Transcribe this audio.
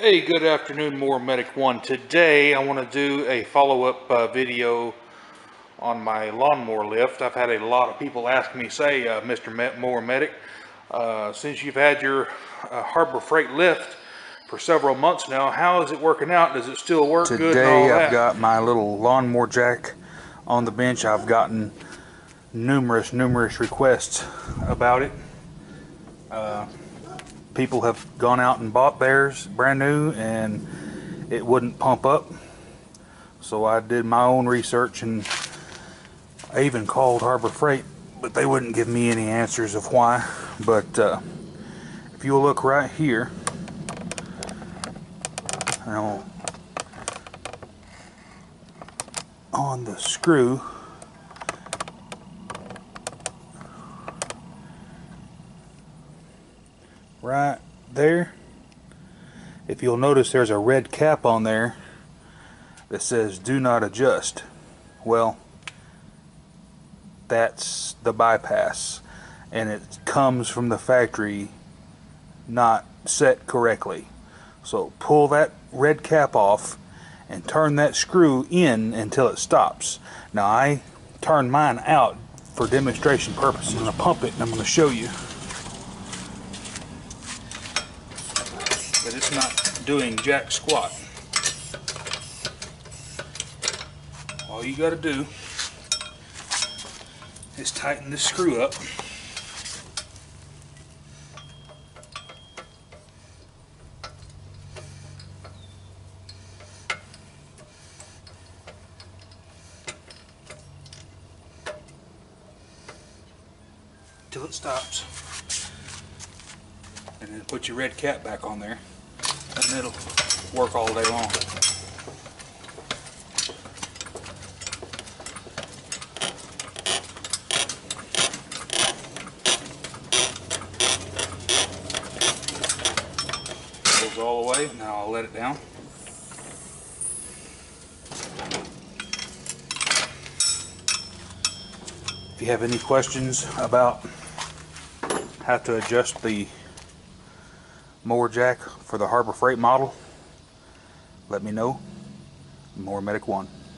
Hey, good afternoon, Mower Medic One. Today I want to do a follow-up video on my lawnmower lift. I've had a lot of people ask me, say, Mr. Mower Medic, since you've had your Harbor Freight lift for several months now, how is it working out? Does it still work good and all that? Today I've got my little lawnmower jack on the bench. I've gotten numerous requests about it. People have gone out and bought theirs brand new and it wouldn't pump up, so I did my own research and I even called Harbor Freight, but they wouldn't give me any answers of why. But if you'll look right here, now on the screw, right there, if you'll notice, there's a red cap on there that says do not adjust. Well, that's the bypass, and it comes from the factory not set correctly. So pull that red cap off and turn that screw in until it stops. Now I turn mine out for demonstration purposes. I'm going to pump it and I'm going to show you that it's not doing jack squat. All you got to do is tighten this screw up. Till it stops. And then put your red cap back on there, and it'll work all day long. Goes all the way. Now I'll let it down. If you have any questions about how to adjust the mower jack for the Harbor Freight model, let me know. Mower Medic One.